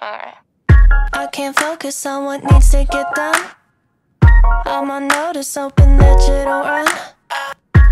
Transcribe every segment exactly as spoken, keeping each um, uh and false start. Alright. I can't focus on what needs to get done. I'm on notice, hoping that you don't run.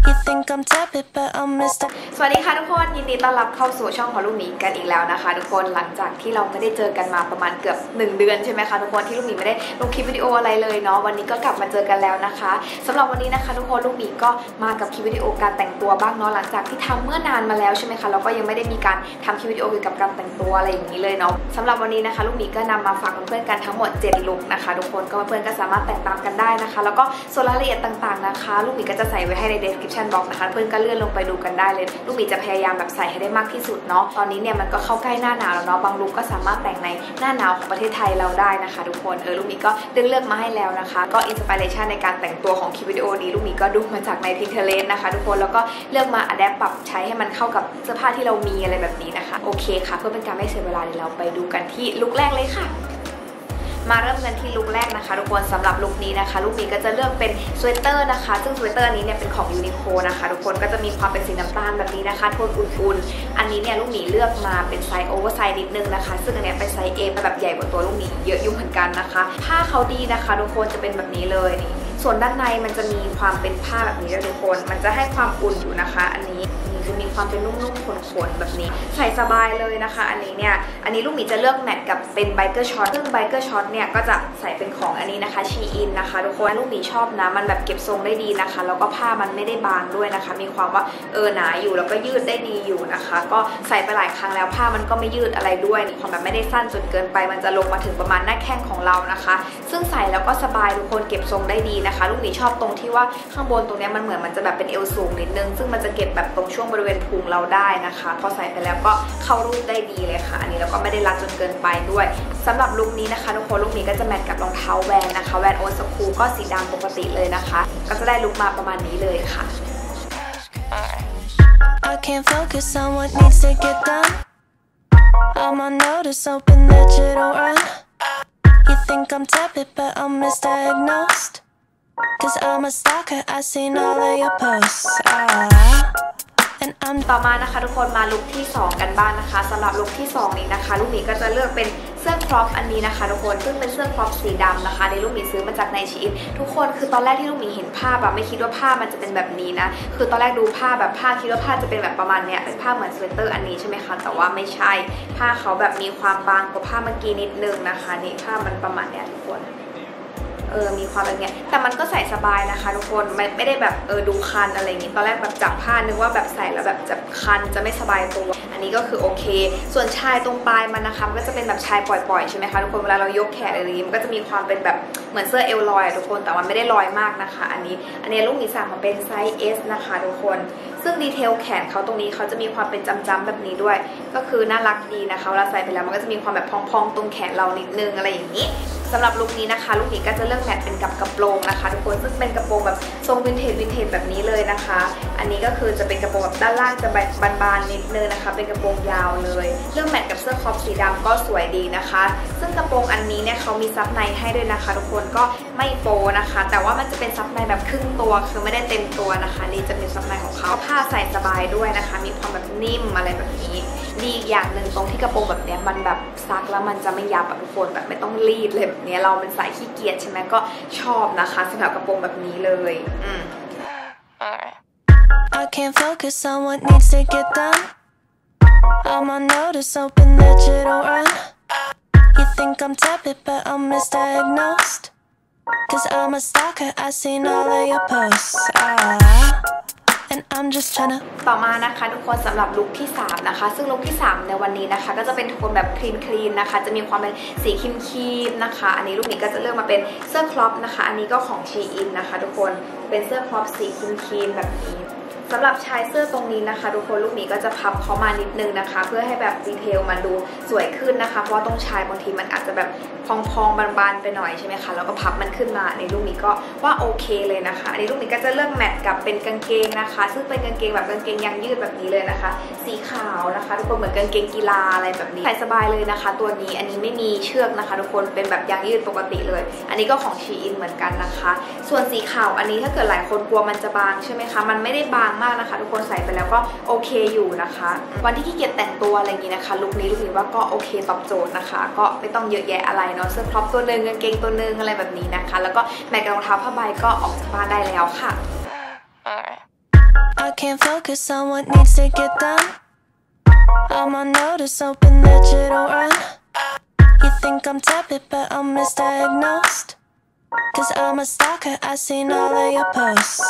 You think I'm tepid, but I'm mister. สวัสดีค่ะทุกคนยินดีต้อนรับเข้าสู่ช่องของลูกหมีกันอีกแล้วนะคะทุกคนหลังจากที่เราไม่ได้เจอกันมาประมาณเกือบหนึ่งเดือนใช่ไหมคะทุกคนที่ลูกหมีไม่ได้ลงคลิปวิดีโออะไรเลยเนาะวันนี้ก็กลับมาเจอกันแล้วนะคะสำหรับวันนี้นะคะทุกคนลูกหมีก็มากับคลิปวิดีโอการแต่งตัวบ้างเนาะหลังจากที่ทำเมื่อนานมาแล้วใช่ไหมคะเราก็ยังไม่ได้มีการทำคลิปวิดีโอเกี่ยวกับการแต่งตัวอะไรอย่างนี้เลยเนาะสำหรับวันนี้นะคะลูกหมีก็นำมาฝากเพื่อนๆกันทั้งหมดเจ็ดลุคนะคะทุกคนก็เพื่อนๆก็สามารถแต่งตามกันได้นะคะแล้วก็ส่วนรายละเอียดต่างๆนะคะลูกหมีก็จะใส่ไว้ให้ใน description box นะคะเพื่อนก็เลื่อนลงไปดูกันได้เลยลูกหมีจะพยายามแบบใส่ให้ได้มากที่สุดเนาะตอนนี้เนี่ยมันก็เข้าใกล้หน้าหนาวแล้วเนาะบางลุคก็สามารถแต่งในหน้าหนาวของประเทศไทยเราได้นะคะทุกคนเออลูกหมีก็เลือกเลือกมาให้แล้วนะคะก็อินสปิเรชันในการแต่งตัวของคลิปวิดีโอนี้ลูกหมีก็ดูมาจากใน Pinterest นะคะทุกคนแล้วก็เลือกมาอัดแอปปรับใช้ให้มันเข้ากับเสื้อผ้าที่เรามีอะไรแบบนี้นะคะโอเคค่ะเพื่อเป็นการไม่เสียเวลาเดี๋ยวเราไปดูกันที่ลุคแรกเลยค่ะมาเริ่มกันที่ลุคแรกนะคะทุกคนสำหรับลุคนี้นะคะลุคนี้ก็จะเลือกเป็นสเวตเตอร์นะคะซึ่งสเวตเตอร์นี้เนี่ยเป็นของยูนิโคนะคะทุกคนก็จะมีความเป็นสีน้ำตาลแบบนี้นะคะโทนอุ่นๆอันนี้เนี่ยลูกหมีเลือกมาเป็นไซส์โอเวอร์ไซส์นิดนึงนะคะซึ่งอันนี้เป็นไซส์ เอ แบบใหญ่กว่าตัวลูกหมีเยอะอยู่เหมือนกันนะคะผ้าเขาดีนะคะทุกคนจะเป็นแบบนี้เลยนี่ส่วนด้านในมันจะมีความเป็นผ้าแบบนี้ด้วยทุกคนมันจะให้ความอุ่นอยู่นะคะอันนี้จะมีความเป็นนุ่มๆขนๆแบบนี้ใส่สบายเลยนะคะอันนี้เนี่ยอันนี้ลูกหมีจะเลือกแมทกับเป็นไบเกอร์ช็อตซึ่งไบเกอร์ช็อตเนี่ยก็จะใส่เป็นของอันนี้นะคะ Shein นะคะทุกคนลูกหมีชอบนะมันแบบเก็บทรงได้ดีนะคะแล้วก็ผ้ามันไม่ได้บางด้วยนะคะมีความว่าเออหนาอยู่แล้วก็ยืดได้ดีอยู่นะคะก็ใส่ไปหลายครั้งแล้วผ้ามันก็ไม่ยืดอะไรด้วยความแบบไม่ได้สั้นจนเกินไปมันจะลงมาถึงประมาณหน้าแข้งของเรานะคะซึ่งใส่แล้วก็สบายทุกคนเก็บทรงได้ดีนะคะลูกหมีชอบตรงที่ว่าข้างบนตรงนี้มันเหมือนมันจะแบบเป็นเอวสูงนิดนึงซึ่งมันจะเก็บแบบตรงช่วงบริเวณพุงเราได้นะคะพอใส่ไปแล้วก็เข้ารูปได้ดีเลยค่ะอันนี้เราก็ไม่ได้รัดจนเกินไปด้วยสำหรับลุคนี้นะคะทุกคนลุคนี้ก็จะแมทกับรองเท้าแวนนะคะแวนโอสคูก็สีดำปกติเลยนะคะก็จะได้ลุคมาประมาณนี้เลยค่ะ I can't focus on what needs to get done. I'm on notice, hoping that you don't run. You think I'm tepid, but I'm misdiagnosed. 'Cause I'm a stalker, I seen all of your posts.ต่อมานะคะทุกคนมาลุคที่สองกันบ้าง น, นะคะสำหรับลุคที่สองนี้นะคะลูกหมีก็จะเลือกเป็นเสื้อครอปอันนี้นะคะทุกคนซึ่งเป็นเสื้อครอปสีดำนะคะในลูกหมีซื้อมาจากในชีอินทุกคนคือตอนแรกที่ลูกหมีเห็นภาพแบบไม่คิดว่าผ้ามันจะเป็นแบบนี้นะคือตอนแรกดูผ้าแบบผ้าคิดว่าผ้าจะเป็นแบบประมาณเนี้ยเป็นผ้าเหมือนสเวตเตอร์อันนี้ใช่ไหมคะแต่ว่าไม่ใช่ผ้าเขาแบบมีความบางกว่าผ้าเมื่อกี้นิดนึงนะคะนี่ผ้ามันประมาณเนี้ยทุกคนเออมีความแบบเนี้ยแต่มันก็ใส่สบายนะคะทุกคนไม่ไม่ได้แบบเออดูคันอะไรอย่างงี้ตอนแรกแบบจับผ้านึกว่าแบบใส่แล้วแบบจะคันจะไม่สบายตัวอันนี้ก็คือโอเคส่วนชายตรงปลายมันนะคะมันก็จะเป็นแบบชายปล่อยๆใช่ไหมคะทุกคนเวลาเรายกแขนอะไรอย่างงี้มันก็จะมีความเป็นแบบเหมือนเสื้อเอวลอยทุกคนแต่มันไม่ได้ลอยมากนะคะอันนี้อันนี้ลูกหมีสั่งมาเป็นไซส์ เอส นะคะทุกคนซึ่งดีเทลแขนเขาตรงนี้เขาจะมีความเป็นจำๆแบบนี้ด้วยก็คือน่ารักดีนะคะเวลาใส่ไปแล้วมันก็จะมีความแบบพองๆตรงแขนเรานิดนึงอะไรอย่างนี้สำหรับลุคนี้นะคะลุคนี้ก็จะเลือกแมทเป็นกับกระโปรงนะคะทุกคนซึ่งเป็นกระโปรงแบบทรงวินเทจวินเทจแบบนี้เลยนะคะอันนี้ก็คือจะเป็นกระโปรงแบบด้านล่างจะบานๆนิดนึงนะคะเป็นกระโปรงยาวเลยเลือกแมทกับเสื้อครอปสีดำก็สวยดีนะคะซึ่งกระโปรงอันนี้เนี่ยเขามีซับในให้ด้วยนะคะทุกคนก็ไม่โปนะคะแต่ว่ามันจะเป็นซับในแบบครึ่งตัวคือไม่ได้เต็มตัวนะคะนี่จะเป็นซับในของเขาผ้าใส่สบายด้วยนะคะมีความแบบนิ่มอะไรแบบนี้ดีอย่างหนึ่งตรงที่กระโปรงแบบเนี้ยมันแบบซักแล้วมันจะไม่ยับแบบทุกคนแบบไม่ต้องรีดเลยเนี่ยเราเป็นสายขี้เกียจใช่ไหมก็ชอบนะคะสำหรับกระโปรงแบบนี้เลยอืม I can't focus on what needs to get done. I'm on notice, hoping that you don't run. You think I'm tepid, but I'm misdiagnosed. 'Cause I'm a stalker, I seen all of your posts. And I'm just trying to ต่อมานะคะทุกคนสำหรับลุคที่สามนะคะซึ่งลุคที่สามในวันนี้นะคะก็จะเป็นโทนแบบคลีนๆนะคะจะมีความเป็นสีครีมๆนะคะอันนี้ลุคนี้ก็จะเลือกมาเป็นเสื้อครอปนะคะอันนี้ก็ของ Shein นะคะทุกคนเป็นเสื้อครอปสีครีมๆแบบนี้สำหรับชายเสื้อตรงนี้นะคะทุกคนลูกหมีก็จะพับเขามานิดนึงนะคะเพื่อให้แบบดีเทลมันดูสวยขึ้นนะคะเพราะตรงชายบางทีมันอาจจะแบบพองๆบานๆไปหน่อยใช่ไหมคะแล้วก็พับมันขึ้นมาในลูกหมีก็ว่าโอเคเลยนะคะอันนี้ลูกหมีก็จะเลือกแมทกับเป็นกางเกงนะคะซึ่งเป็นกางเกงแบบกางเกงยางยืดแบบนี้เลยนะคะสีขาวนะคะทุกคนเหมือนกางเกงกีฬาอะไรแบบนี้ใส่สบายเลยนะคะตัวนี้อันนี้ไม่มีเชือกนะคะทุกคนเป็นแบบยางยืดปกติเลยอันนี้ก็ของ Shein เหมือนกันนะคะส่วนสีขาวอันนี้ถ้าเกิดหลายคนกลัวมันจะบางใช่ไหมคะมันไม่ได้บาง มากนะคะทุกคนใส่ไปแล้วก็โอเคอยู่นะคะวันที่ขี้เกียจแต่งตัวอะไรอย่างนี้นะคะลุคนี้รู้สึกว่าก็โอเคตอบโจทย์นะคะก็ไม่ต้องเยอะแยะอะไรเนาะเสื้อครอปตัวนึงกางเกงตัวนึงอะไรแบบนี้นะคะแล้วก็แมทกับรองเท้าผ้าใบก็ออกจากบ้านได้แล้วค่ะ I can't focus on what needs to get done I'm on notice hoping that you don't run You think I'm tepid but I'm misdiagnosed Cause I'm a stalker, I seen all of your posts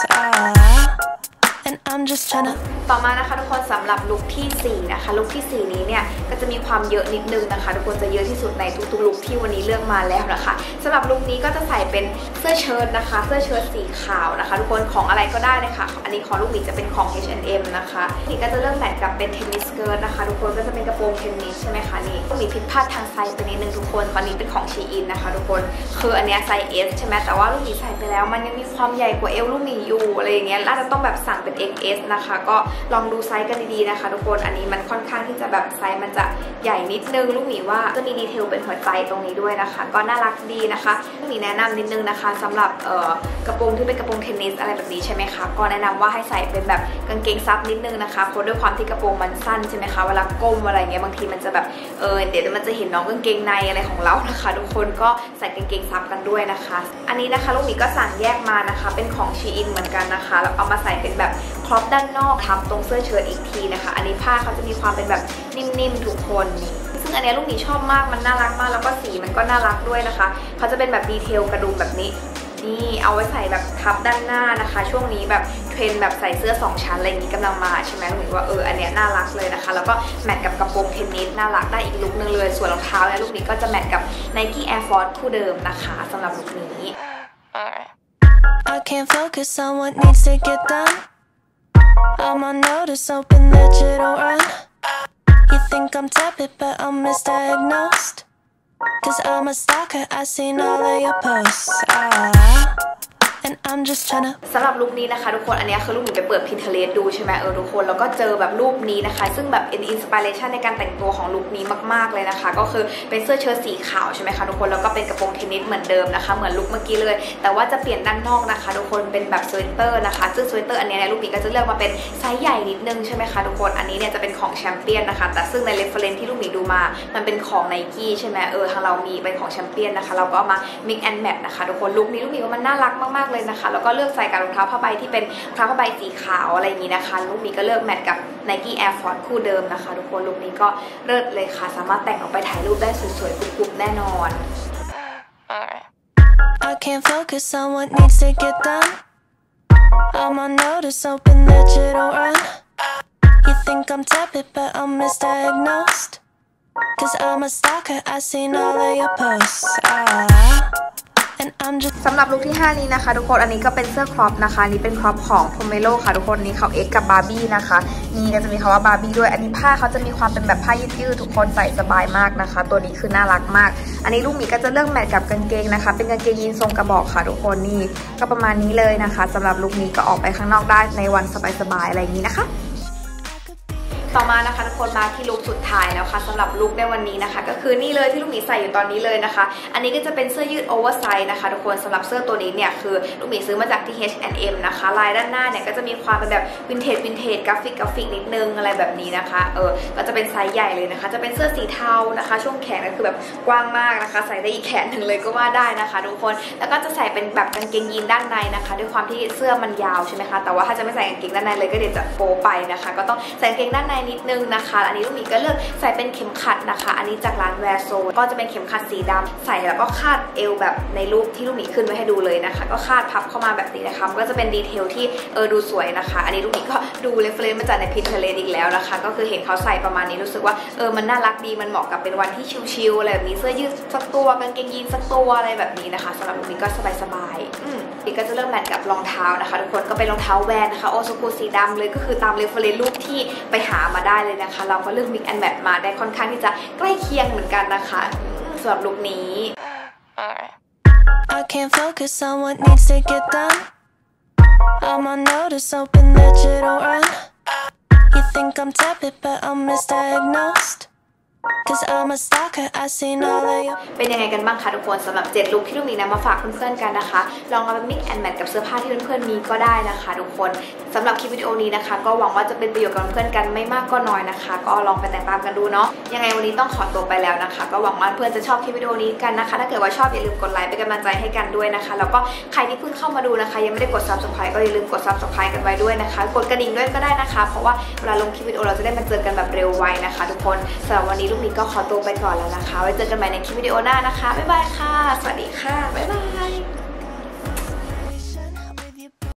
And I'm just trying to ต่อมานะคะทุกคนสำหรับลุคที่สี่นะคะลุคที่สี่นี้เนี่ยก็จะมีความเยอะนิดนึงนะคะทุกคนจะเยอะที่สุดในทุกๆลุคที่วันนี้เลือกมาแล้วนะคะสำหรับลุคนี้ก็จะใส่เป็นเสื้อเชิ้ตนะคะเสื้อเชิ้ตสีขาวนะคะทุกคนของอะไรก็ได้เลยค่ะอันนี้ของลุคนี้จะเป็นของ เอช แอนด์ เอ็ม นะคะนี่ก็จะเริ่มแมทกับเป็นเทนนิสสเกิร์ตนะคะทุกคนก็จะเป็นกระโปรงเทนนิสใช่ไหมคะนี่ก็มีผิดพลาดทางไซส์ไปนิดนึงทุกคนตอนนี้เป็นของ Shein นะคะทุกคนคืออันเนี้ยไซส์ เอส ใช่ไหมแต่ว่าลุคนี้ใส่ไปแล้วมันยังมีความใหญ่กว่าเอวลุคนี้อยู่อะไรอย่างเงี้ยอาจจะต้องแบบสั่งเป็นเอ็กซ์ เอส นะคะก็ลองดูไซส์กันดีๆนะคะทุกคนอันนี้มันค่อนข้างที่จะแบบไซส์มันจะใหญ่นิดนึงลูกหมีว่าจะมีดีเทลเป็นหัวใจตรงนี้ด้วยนะคะก็น่ารักดีนะคะลูกหมีแนะนำนิดนึงนะคะสำหรับเอ่อกระโปรงที่เป็นกระโปรงเทนนิสอะไรแบบนี้ใช่ไหมคะก็แนะนำว่าให้ใส่เป็นแบบกางเกงซับนิดนึงนะคะเพราะด้วยความที่กระโปรงมันสั้นใช่ไหมคะเวลาก้มอะไรเงี้ยบางทีมันจะแบบเออเดี๋ยวมันจะเห็นน้องกางเกงในอะไรของเรานะคะทุกคนก็ใส่กางเกงซับกันด้วยนะคะอันนี้นะคะลูกหมีก็สั่งแยกมานะคะเป็นของ Shein เหมือนกันนะคะแล้วเอามาใส่เป็นแบบครอปด้านนอกทับตรงเสื้อเชิ้ตอีกทีนะคะอันนี้ผ้าเขาจะมีความเป็นแบบนิ่มๆทุกคนซึ่งอันนี้ลูกนี้ชอบมากมันน่ารักมากแล้วก็สีมันก็น่ารักด้วยนะคะเขาจะเป็นแบบดีเทลกระดุมแบบนี้นี่เอาไว้ใส่แบบทับด้านหน้านะคะช่วงนี้แบบเทรนแบบใส่เสื้อสองชั้นอะไรอย่างนี้กำลังมาใช่ไหมลูกนี้ว่าเอออันเนี้ยน่ารักเลยนะคะแล้วก็แมทกับกระโปรงเทนนิสน่ารักได้อีกลุคนึงเลยส่วนรองเท้าเนี่ยลูกนี้ก็จะแมทกับ Nike Air Force คู่เดิมนะคะสำหรับลุคนี้ I can't focus on what needs to get done I'm on notice, hoping that you don't run You think I'm tepid, but I'm misdiagnosed Cause I'm a stalker, I seen all of your posts And I'm just trying to สำหรับลุคนี้นะคะทุกคนอันนี้คือลุคหนูไปเปิด Pinterest ดูใช่ไหมเออทุกคนแล้วก็เจอแบบรูปนี้นะคะซึ่งแบบเป็นอินสปิเรชันในการแต่งตัวของลุคนี้มากๆเลยนะคะก็คือเป็นเสื้อเชิ้ตสีขาวใช่ไหมคะทุกคนแล้วก็เป็นกระโปรงเทนนิสเหมือนเดิมนะคะเหมือนลุคเมื่อกี้เลยแต่ว่าจะเปลี่ยนด้านนอกนะคะทุกคนเป็นแบบสเวตเตอร์นะคะซึ่งสเวตเตอร์อันนี้ในลุคนี้ก็จะเลือกมาเป็นไซส์ใหญ่นิดนึงใช่ไหมคะทุกคนอันนี้เนี่ยจะเป็นของแชมเปี้ยนนะคะแต่ซึ่งในเรฟเฟอเรนซ์ที่ลุคนี้ดูมามันเป็นของ Nike ใช่ไหมเออทางเรามีเป็นของแชมเปี้ยนนะคะเราก็มา mix and match นะคะทุกคนลุคนี้ลุคนี้ก็มันน่ารักมากๆนะคะแล้วก็เลือกใส่กับรองเท้าผ้าใบที่เป็นรองเท้าผ้าใบสีขาวอะไรอย่างนี้นะคะลุคนี้ก็เลือกแมทกับ Nike Air Force คู่เดิมนะคะทุกคนลุคนี้ก็เลิศเลยค่ะสามารถแต่งออกไปถ่ายรูปได้สวยๆกรุ๊ปๆแน่นอน I can't focus on what needs to get done I'm on notice hoping that you don't run You think I'm tepid but I'm misdiagnosed Cause I'm a stalker I seen all of your postsสำหรับลุคที่ห้านี้นะคะทุกคนอันนี้ก็เป็นเสื้อครอปนะคะนี่เป็นครอปของ Pomelo ค่ะทุกคนนี้เขาเอ็กกับบาร์บี้นะคะนี่ก็จะมีคำว่าบาร์บี้ด้วยอันนี้ผ้าเขาจะมีความเป็นแบบผ้ายืดยืดทุกคนใส่สบายมากนะคะตัวนี้คือน่ารักมากอันนี้ลูกหมีก็จะเลือกแมทกับกางเกงนะคะเป็นกางเกงยีนทรงกระบอกค่ะทุกคนนี่ก็ประมาณนี้เลยนะคะสำหรับลุคนี้ก็ออกไปข้างนอกได้ในวันสบายๆอะไรอย่างนี้นะคะต่อมานะคะทุกคนมาที่ลุคสุดท้ายแล้วค่ะสำหรับลุคในวันนี้นะคะก็คือนี่เลยที่ลูกหมีใส่อยู่ตอนนี้เลยนะคะอันนี้ก็จะเป็นเสื้อยืดโอเวอร์ไซส์นะคะทุกคนสำหรับเสื้อตัวนี้เนี่ยคือลูกหมีซื้อมาจากที่ เอช แอนด์ เอ็ม นะคะลายด้านหน้าเนี่ยก็จะมีความเป็นแบบวินเทจวินเทจกราฟิกกราฟิกนิดนึงอะไรแบบนี้นะคะเออก็จะเป็นไซส์ใหญ่เลยนะคะจะเป็นเสื้อสีเทานะคะช่วงแขนก็คือแบบกว้างมากนะคะใส่ได้อีกแขนหนึ่งเลยก็ว่าได้นะคะทุกคนแล้วก็จะใส่เป็นแบบกางเกงยีนด้านในนะคะด้วยความที่เสื้อมันยาวใช่ไหมคะแต่ว่าถ้าจะไม่ใส่กางเกงด้านในเลยก็เดี๋ยวจะโปไปนะคะก็ต้องใส่กางเกงด้านในนิดนึงนะคะอันนี้ลูกหมีก็เลือกใส่เป็นเข็มขัดนะคะอันนี้จากร้านแวร์โซก็จะเป็นเข็มขัดสีดำใส่แล้วก็คาดเอวแบบในรูปที่ลูกหมีขึ้นไว้ให้ดูเลยนะคะก็คาดพับเข้ามาแบบนี้นะคะมันก็จะเป็นดีเทลที่เออดูสวยนะคะอันนี้ลูกหมีก็ดูเรฟเฟอเรนซ์มาจากใน Pinterest อีกแล้วนะคะก็คือเห็นเขาใส่ประมาณนี้รู้สึกว่าเออมันน่ารักดีมันเหมาะกับเป็นวันที่ชิลๆอะไรแบบนี้เสื้อยืดสักตัวกางเกงยีนสักตัวอะไรแบบนี้นะคะสำหรับลูกหมีก็สบายๆอืมนี่ก็จะเริ่มแมทกับรองเท้านะคะทุกคนก็เป็นรองเท้าแวร์นะคะโอโซคูสีดำเลยก็คือตามเรฟเฟอเรนซ์รูปที่ไปหามาได้เลยนะคะเราก็เลือก mix and match มาได้ค่อนข้างที่จะใกล้เคียงเหมือนกันนะคะสำหรับลุคนี้ I can't focus on what needs to get done I'm on notice hoping that you don't run You think I'm tepid but I'm misdiagnosed เป็นยังไงกันบ้างคะทุกคนสำหรับเจ็ดลุคที่ลูกนี้นะมาฝากเพื่อนๆกันนะคะลองเอาไป mix and match กับเสื้อผ้าที่เพื่อนๆมีก็ได้นะคะทุกคนสำหรับคลิปวิดีโอนี้นะคะก็หวังว่าจะเป็นประโยชน์กับเพื่อนๆกันไม่มากก็น้อยนะคะก็ลองไปแต่งตามกันดูเนาะยังไงวันนี้ต้องขอตัวไปแล้วนะคะก็หวังว่าเพื่อนจะชอบคลิปวิดีโอนี้กันนะคะถ้าเกิดว่าชอบอย่าลืมกดไลค์เป็นกำลังใจให้กันด้วยนะคะแล้วก็ใครที่เพิ่งเข้ามาดูนะคะยังไม่ได้กด subscribe ก็อย่าลืมกด subscribe กันไว้ด้วยนะคะกดกระดิ่งด้วยก็ได้นะคะเพราะว่าเวลาลงคลิปวิดีโอเราจะได้มาเจอกันแบบเร็วไวนะคะทุกคนสำหรับวันนี้ลูกนี้ก็ขอตัวไปก่อนแล้วนะคะไว้เจอกันใหม่ในคลิปวิดีโอหน้านะคะบ๊ายบายค่ะสวัสดีค่ะบ๊ายบาย